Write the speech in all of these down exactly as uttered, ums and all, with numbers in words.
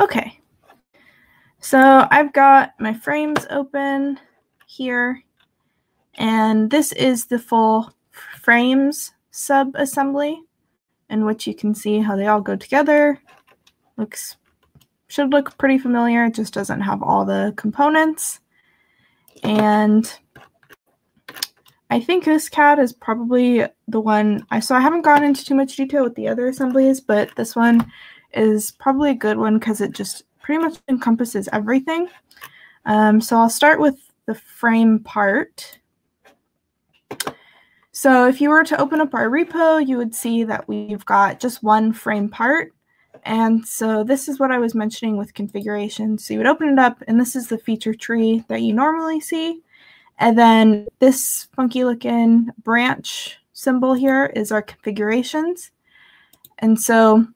Okay, so I've got my frames open here, and this is the full frames sub-assembly, in which you can see how they all go together. Looks, should look pretty familiar, it just doesn't have all the components. And I think this C A D is probably the one I saw. I haven't gone into too much detail with the other assemblies, but this one is probably a good one because it just pretty much encompasses everything. Um, so I'll start with the frame part. So if you were to open up our repo, you would see that we've got just one frame part. And so this is what I was mentioning with configuration. So you would open it up, and this is the feature tree that you normally see. And then this funky looking branch symbol here is our configurations. And so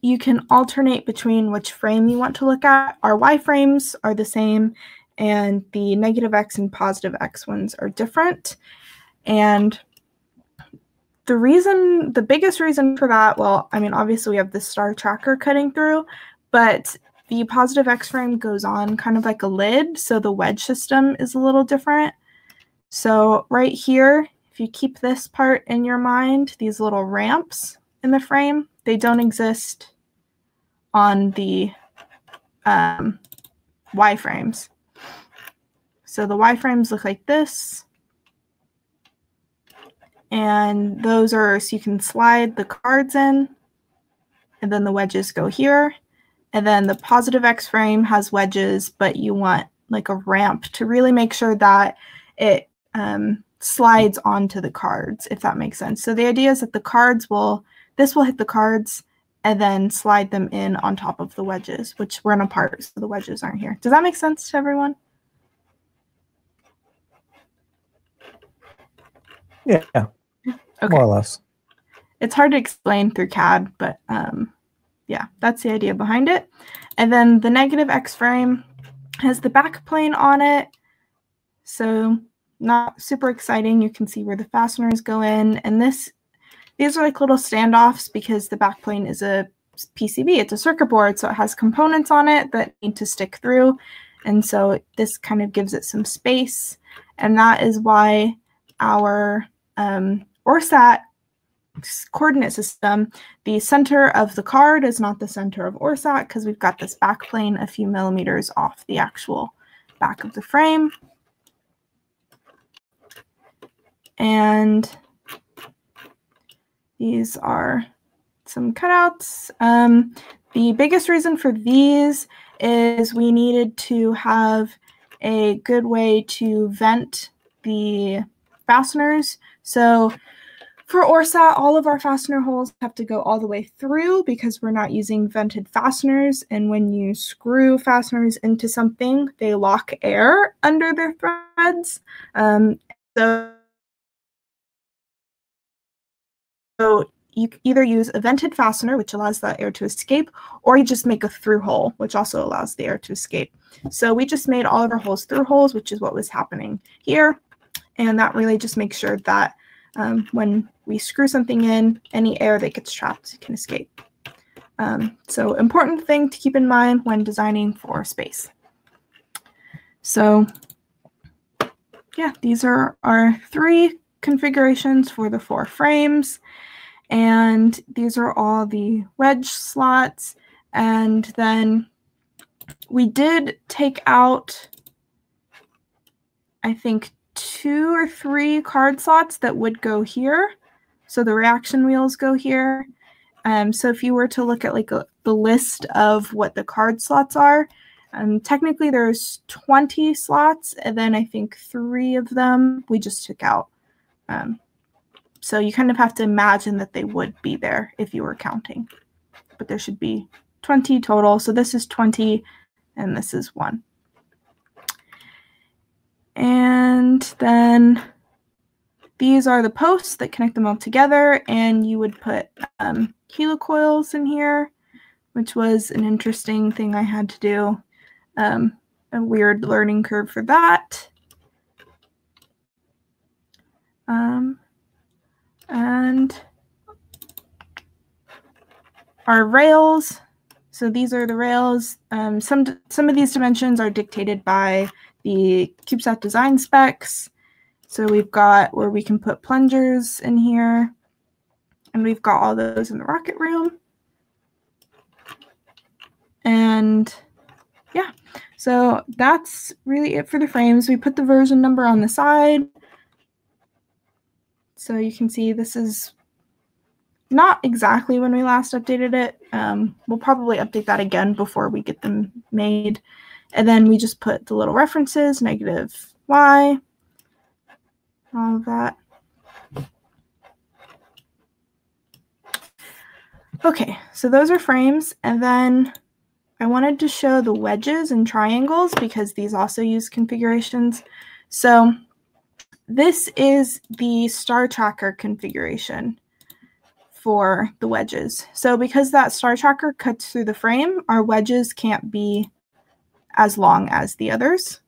you can alternate between which frame you want to look at. Our Y frames are the same, and the negative X and positive X ones are different. And the reason, the biggest reason for that, well, I mean, obviously we have the star tracker cutting through, but the positive X frame goes on kind of like a lid, so the wedge system is a little different. So right here, if you keep this part in your mind, these little ramps in the frame, they don't exist on the um, Y frames. So the Y frames look like this. And those are, so you can slide the cards in, and then the wedges go here. And then the positive X frame has wedges, but you want like a ramp to really make sure that it um, slides onto the cards, if that makes sense. So the idea is that the cards will, this will hit the cards and then slide them in on top of the wedges, which run apart, so the wedges aren't here. Does that make sense to everyone? Yeah. Okay. More or less. It's hard to explain through C A D, but um, yeah, that's the idea behind it. And then the negative X frame has the back plane on it, so not super exciting. You can see where the fasteners go in, and this, these are like little standoffs because the back plane is a P C B. It's a circuit board, so it has components on it that need to stick through, and so this kind of gives it some space, and that is why our um, OreSat coordinate system, the center of the card is not the center of OreSat because we've got this back plane a few millimeters off the actual back of the frame. And these are some cutouts. Um, the biggest reason for these is we needed to have a good way to vent the fasteners. So for OreSat, all of our fastener holes have to go all the way through because we're not using vented fasteners. And when you screw fasteners into something, they lock air under their threads. Um, so, so you either use a vented fastener, which allows that air to escape, or you just make a through hole, which also allows the air to escape. So we just made all of our holes through holes, which is what was happening here. And that really just makes sure that um, when we screw something in, any air that gets trapped can escape. Um, so important thing to keep in mind when designing for space. So yeah, these are our three configurations for the four frames. And these are all the wedge slots. And then we did take out, I think, two or three card slots that would go here. So the reaction wheels go here. Um, so if you were to look at like a, the list of what the card slots are, um, technically there's twenty slots, and then I think three of them we just took out. Um, so you kind of have to imagine that they would be there if you were counting, but there should be twenty total. So this is twenty and this is one. And then these are the posts that connect them all together, and you would put um, helicoils in here, which was an interesting thing I had to do. Um, a weird learning curve for that. Um, and our rails. So these are the rails. Um, some, some of these dimensions are dictated by the CubeSat design specs. So we've got where we can put plungers in here, and we've got all those in the rocket room. And yeah, so that's really it for the frames. We put the version number on the side. So you can see this is not exactly when we last updated it. Um, we'll probably update that again before we get them made. And then we just put the little references, negative Y, all of that. Okay, so those are frames. And then I wanted to show the wedges and triangles because these also use configurations. So this is the star tracker configuration for the wedges. So because that star tracker cuts through the frame, our wedges can't be as long as the others.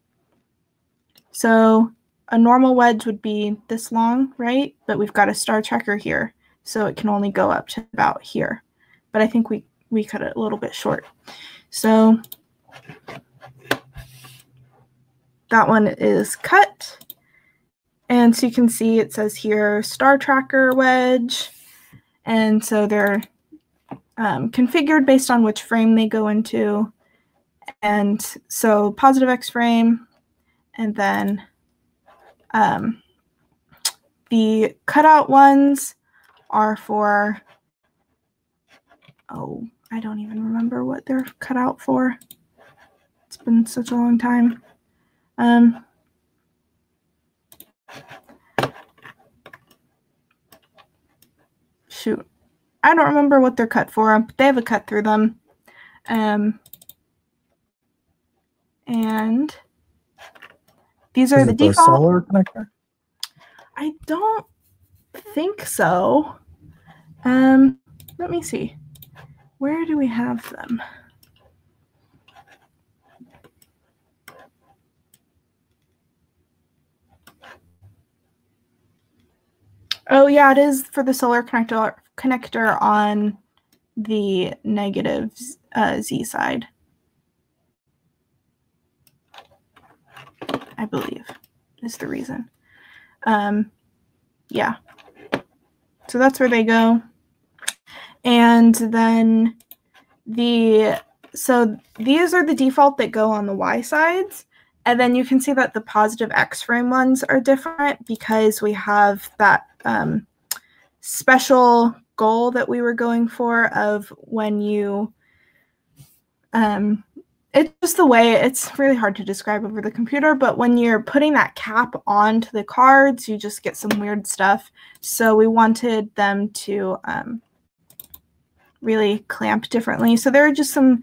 So a normal wedge would be this long, right? But we've got a star tracker here, so it can only go up to about here. But I think we, we cut it a little bit short. So that one is cut. And so you can see it says here, star tracker wedge. And so they're um, configured based on which frame they go into. And so positive X frame, and then um, the cutout ones are for, oh, I don't even remember what they're cut out for. It's been such a long time. Um, shoot, I don't remember what they're cut for, but they have a cut through them. Um, and these are the default. Is it the solar connector? I don't think so. Um, let me see. Where do we have them? Oh yeah, it is for the solar connector connector on the negative uh, Z side, I believe, is the reason. Um, yeah, so that's where they go. And then the, so these are the default that go on the Y sides. And then you can see that the positive X frame ones are different because we have that um, special goal that we were going for of when you, um, it's just the way, it's really hard to describe over the computer, but when you're putting that cap onto the cards, you just get some weird stuff. So we wanted them to um, really clamp differently. So there are just some,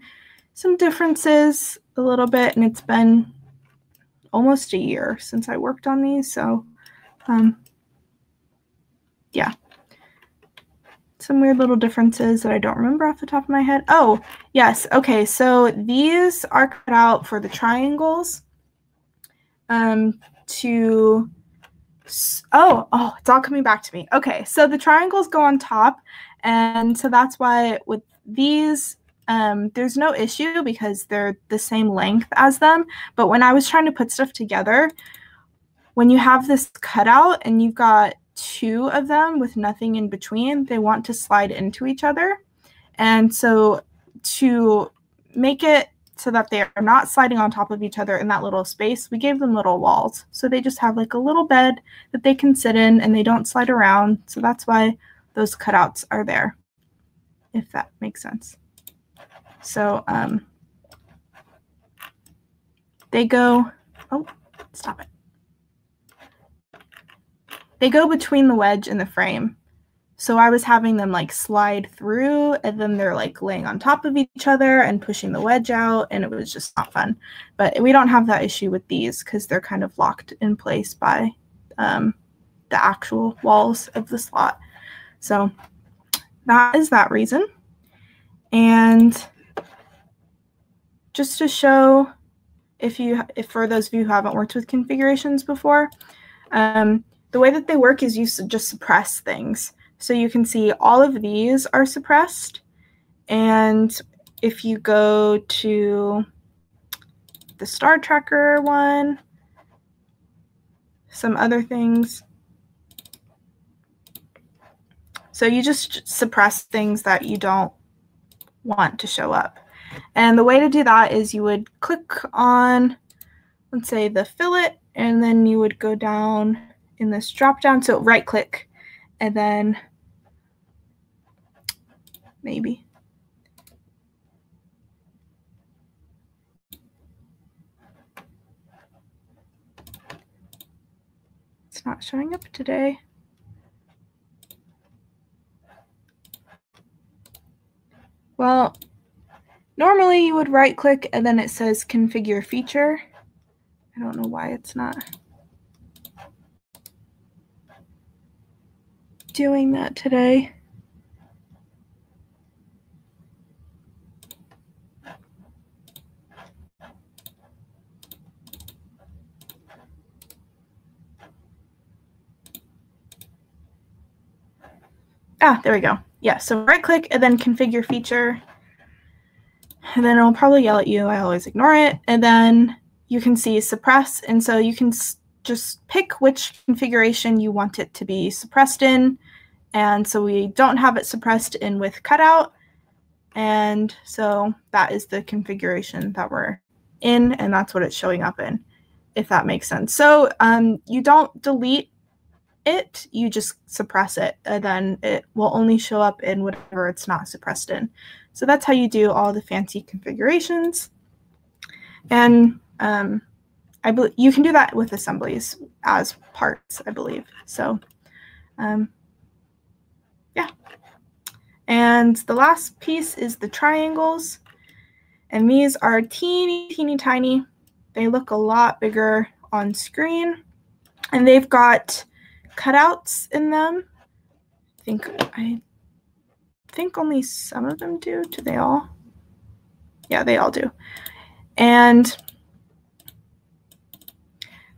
some differences a little bit, and it's been almost a year since I worked on these. So um, yeah, some weird little differences that I don't remember off the top of my head. Oh yes. Okay. So these are cut out for the triangles um, to, oh, oh, it's all coming back to me. Okay. So the triangles go on top. And so that's why with these, um, there's no issue because they're the same length as them. But when I was trying to put stuff together, when you have this cutout and you've got two of them with nothing in between, they want to slide into each other. And so to make it so that they are not sliding on top of each other in that little space, we gave them little walls. So they just have like a little bed that they can sit in and they don't slide around. So that's why those cutouts are there, if that makes sense. So um, they go, oh, stop it. They go between the wedge and the frame. So I was having them like slide through, and then they're like laying on top of each other and pushing the wedge out, and it was just not fun. But we don't have that issue with these because they're kind of locked in place by um, the actual walls of the slot. So that is that reason. And just to show, if you, if for those of you who haven't worked with configurations before, um, the way that they work is you just suppress things. So you can see all of these are suppressed, and if you go to the Star Tracker one, some other things. So you just suppress things that you don't want to show up. And the way to do that is you would click on, let's say, the fillet, and then you would go down in this drop down. So right click, and then maybe. It's not showing up today. Well, normally you would right click and then it says configure feature. I don't know why it's not doing that today. Ah, there we go. Yeah, so right click and then configure feature. And then it'll probably yell at you. I always ignore it. And then you can see suppress. And so you can just pick which configuration you want it to be suppressed in. And so we don't have it suppressed in with cutout. And so that is the configuration that we're in. And that's what it's showing up in, if that makes sense. So um, you don't delete it, you just suppress it, and then it will only show up in whatever it's not suppressed in. So that's how you do all the fancy configurations. And um, I believe you can do that with assemblies as parts, I believe. So um, yeah. And the last piece is the triangles. And these are teeny, teeny, tiny. They look a lot bigger on screen. And they've got cutouts in them. I think I think only some of them do. Do they all? Yeah, they all do. And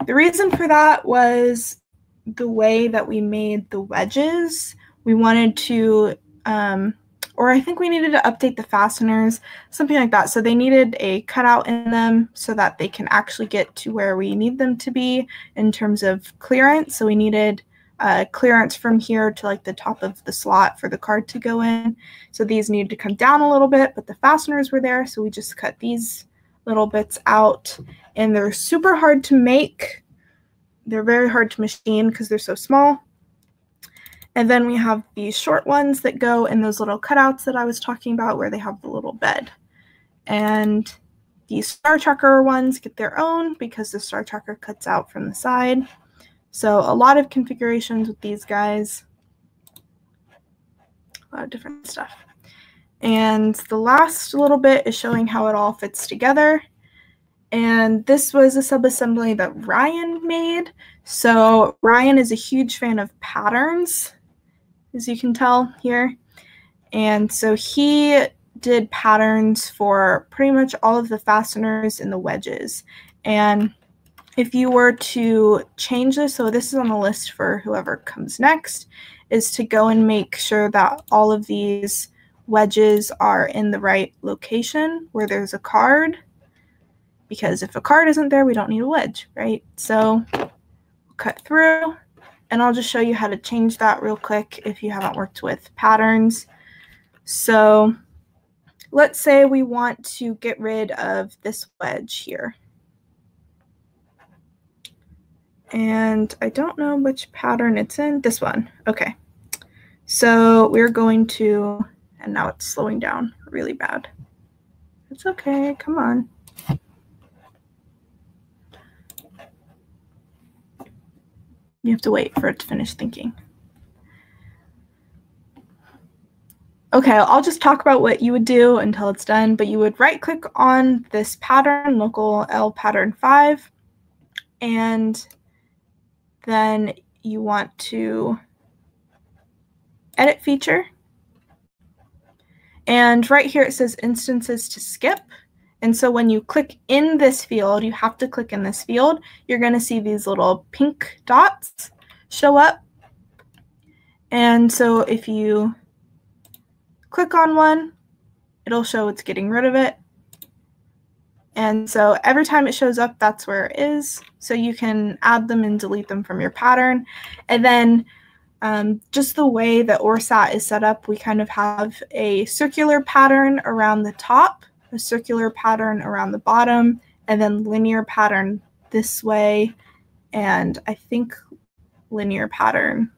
the reason for that was the way that we made the wedges. We wanted to, um, or I think we needed to update the fasteners, something like that. So they needed a cutout in them so that they can actually get to where we need them to be in terms of clearance. So we needed uh, clearance from here to like the top of the slot for the card to go in. So these needed to come down a little bit, but the fasteners were there. So we just cut these little bits out, and they're super hard to make. They're very hard to machine because they're so small. And then we have these short ones that go in those little cutouts that I was talking about where they have the little bed. And these Star Tracker ones get their own because the Star Tracker cuts out from the side. So a lot of configurations with these guys. A lot of different stuff. And the last little bit is showing how it all fits together. And this was a subassembly that Ryan made. So Ryan is a huge fan of patterns, as you can tell here. And so he did patterns for pretty much all of the fasteners and the wedges. And if you were to change this, so this is on the list for whoever comes next, is to go and make sure that all of these wedges are in the right location where there's a card. Because if a card isn't there, we don't need a wedge, right? So we'll cut through, and I'll just show you how to change that real quick if you haven't worked with patterns. So let's say we want to get rid of this wedge here. And I don't know which pattern it's in. This one. Okay. So we're going to, and now it's slowing down really bad. It's okay. Come on. You have to wait for it to finish thinking. Okay, I'll just talk about what you would do until it's done, but you would right click on this pattern, local L pattern five, and then you want to edit feature. And right here it says instances to skip. And so when you click in this field, you have to click in this field, you're going to see these little pink dots show up. And so if you click on one, it'll show it's getting rid of it. And so every time it shows up, that's where it is. So you can add them and delete them from your pattern. And then um, just the way that OreSat is set up, we kind of have a circular pattern around the top, a circular pattern around the bottom, and then linear pattern this way. And I think linear pattern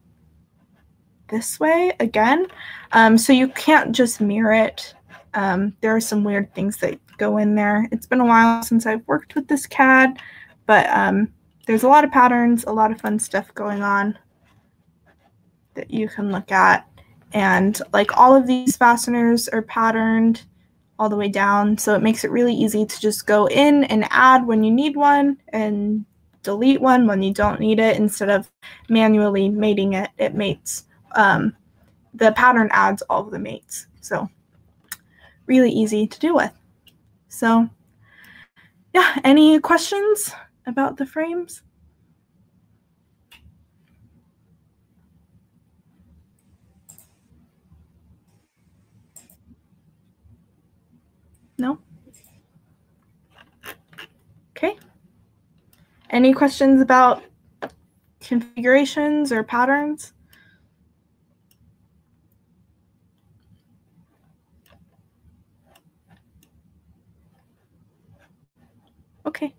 this way again. Um, so you can't just mirror it. Um, there are some weird things that go in there. It's been a while since I've worked with this C A D, but um, there's a lot of patterns, a lot of fun stuff going on that you can look at. And like all of these fasteners are patterned all the way down, so it makes it really easy to just go in and add when you need one and delete one when you don't need it, instead of manually mating it. It mates, um, the pattern adds all of the mates. So really easy to do with. So yeah, any questions about the frames? No? Okay. Any questions about configurations or patterns? Okay.